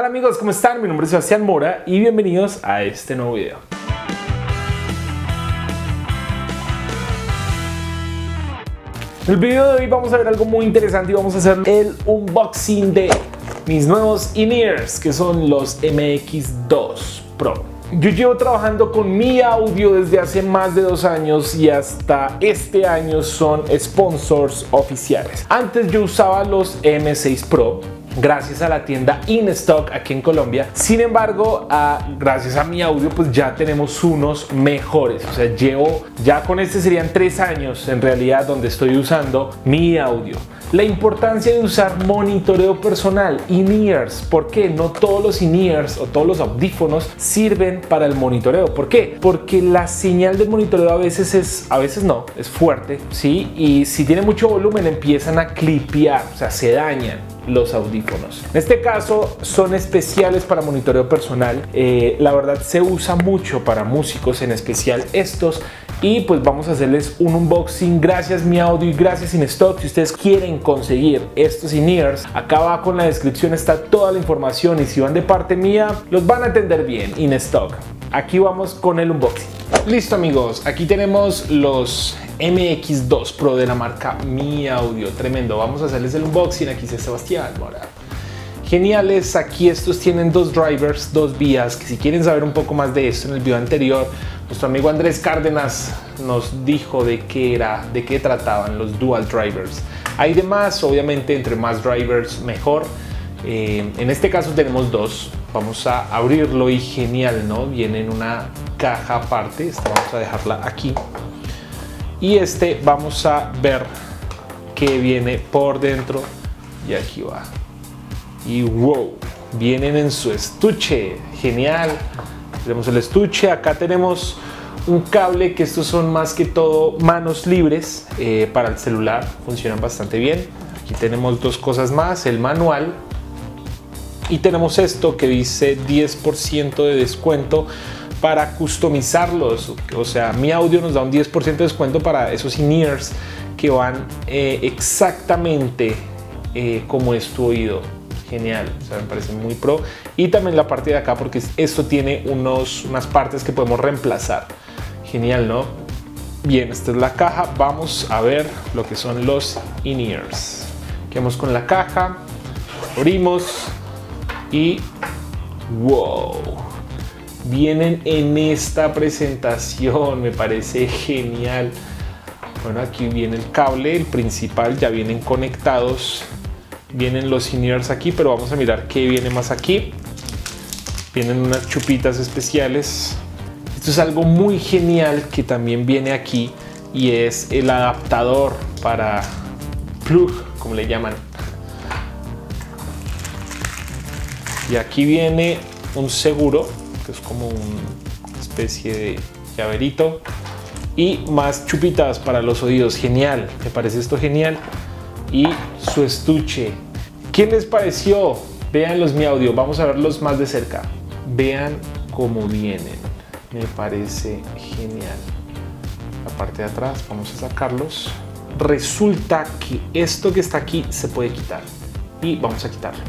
Hola amigos, ¿cómo están? Mi nombre es Sebastián Mora y bienvenidos a este nuevo video. En el video de hoy vamos a ver algo muy interesante y vamos a hacer el unboxing de mis nuevos in-ears, que son los MX2 Pro. Yo llevo trabajando con Mee Audio desde hace más de 2 años y hasta este año son sponsors oficiales. Antes yo usaba los M6 Pro. Gracias a la tienda InStock aquí en Colombia. Sin embargo, gracias a Mee Audio, pues ya tenemos unos mejores. O sea, llevo ya con este serían 3 años en realidad donde estoy usando Mee Audio. La importancia de usar monitoreo personal, in-ears. ¿Por qué? No todos los in-ears o todos los audífonos sirven para el monitoreo. ¿Por qué? Porque la señal del monitoreo a veces no, es fuerte, ¿sí? Y si tiene mucho volumen empiezan a clipear, o sea, se dañan los audífonos. En este caso son especiales para monitoreo personal. La verdad se usa mucho para músicos, en especial estos. Y pues vamos a hacerles un unboxing. Gracias Mee Audio y gracias InStock. Si ustedes quieren conseguir estos in-ears, acá abajo en la descripción está toda la información. Y si van de parte mía, los van a atender bien InStock. Aquí vamos con el unboxing. Listo amigos, aquí tenemos los MX2 Pro de la marca Mee Audio. Tremendo, vamos a hacerles el unboxing. Aquí está Sebastián Mora. Geniales, aquí estos tienen 2 drivers, 2 vías, que si quieren saber un poco más de esto, en el video anterior nuestro amigo Andrés Cárdenas nos dijo de qué trataban los dual drivers. Hay de más, obviamente entre más drivers mejor. En este caso tenemos 2, vamos a abrirlo y genial, ¿no? Viene en una caja aparte, esta vamos a dejarla aquí. Y este vamos a ver que viene por dentro y aquí va. Y wow, vienen en su estuche, genial. Tenemos el estuche, acá tenemos un cable, que estos son más que todo manos libres para el celular, funcionan bastante bien. Aquí tenemos 2 cosas más, el manual y tenemos esto que dice 10% de descuento para customizarlos. O sea, Mee Audio nos da un 10% de descuento para esos in-ears que van exactamente como es tu oído. Genial, o sea, me parece muy pro. Y también la parte de acá, porque esto tiene unas partes que podemos reemplazar. Genial, ¿no? Bien, esta es la caja. Vamos a ver lo que son los in-ears. Quedamos con la caja, abrimos y wow, vienen en esta presentación, me parece genial. Bueno, aquí viene el cable, el principal, ya vienen conectados. Vienen los in-ears aquí, pero vamos a mirar qué viene más aquí. Vienen unas chupitas especiales. Esto es algo muy genial que también viene aquí y es el adaptador para plug, como le llaman. Y aquí viene un seguro, que es como una especie de llaverito. Y más chupitas para los oídos. Genial, me parece esto genial. Y su estuche. ¿Qué les pareció? Vean los Mee Audio, vamos a verlos más de cerca. Vean cómo vienen, me parece genial. La parte de atrás, vamos a sacarlos. Resulta que esto que está aquí se puede quitar y vamos a quitarlo.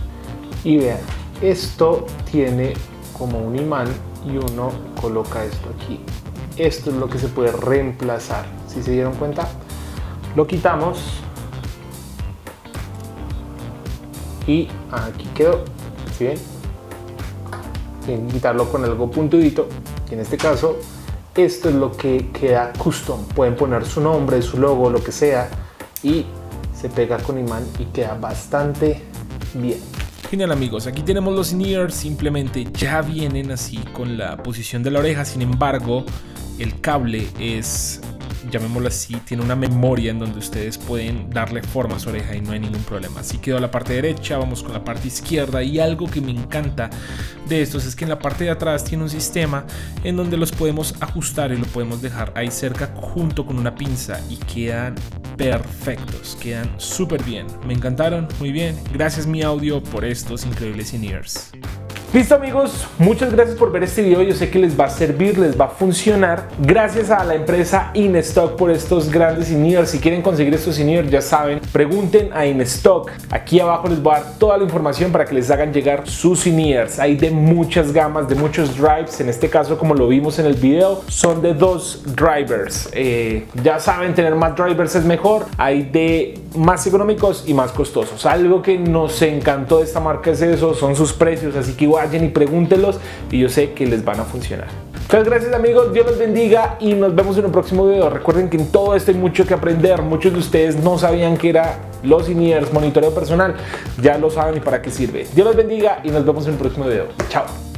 Y vean, esto tiene como un imán y uno coloca esto aquí. Esto es lo que se puede reemplazar. ¿Sí se dieron cuenta? Lo quitamos. Y aquí quedó, ¿sí ven? Tienen que quitarlo con algo puntudito. Y en este caso, esto es lo que queda custom. Pueden poner su nombre, su logo, lo que sea. Y se pega con imán y queda bastante bien. Genial amigos, aquí tenemos los in-ears. Simplemente ya vienen así con la posición de la oreja. Sin embargo, el cable es, llamémoslo así, tiene una memoria en donde ustedes pueden darle forma a su oreja y no hay ningún problema. Así quedó la parte derecha, vamos con la parte izquierda. Y algo que me encanta de estos es que en la parte de atrás tiene un sistema en donde los podemos ajustar y lo podemos dejar ahí cerca junto con una pinza y quedan perfectos, quedan súper bien. Me encantaron, muy bien. Gracias Mee Audio por estos increíbles in-ears. Listo amigos, muchas gracias por ver este video, yo sé que les va a servir, les va a funcionar. Gracias a la empresa InStock por estos grandes in-ears. Si quieren conseguir estos in-ears, ya saben, pregunten a InStock. Aquí abajo les voy a dar toda la información para que les hagan llegar sus in-ears. Hay de muchas gamas, de muchos drives, en este caso como lo vimos en el video, son de 2 drivers. Ya saben, tener más drivers es mejor, hay de más económicos y más costosos. Algo que nos encantó de esta marca es eso, son sus precios, así que igual vayan y pregúntelos y yo sé que les van a funcionar. Muchas gracias amigos, Dios los bendiga y nos vemos en un próximo video. Recuerden que en todo esto hay mucho que aprender. Muchos de ustedes no sabían que era los in-ears, monitoreo personal, ya lo saben y para qué sirve. Dios los bendiga y nos vemos en un próximo video. Chao.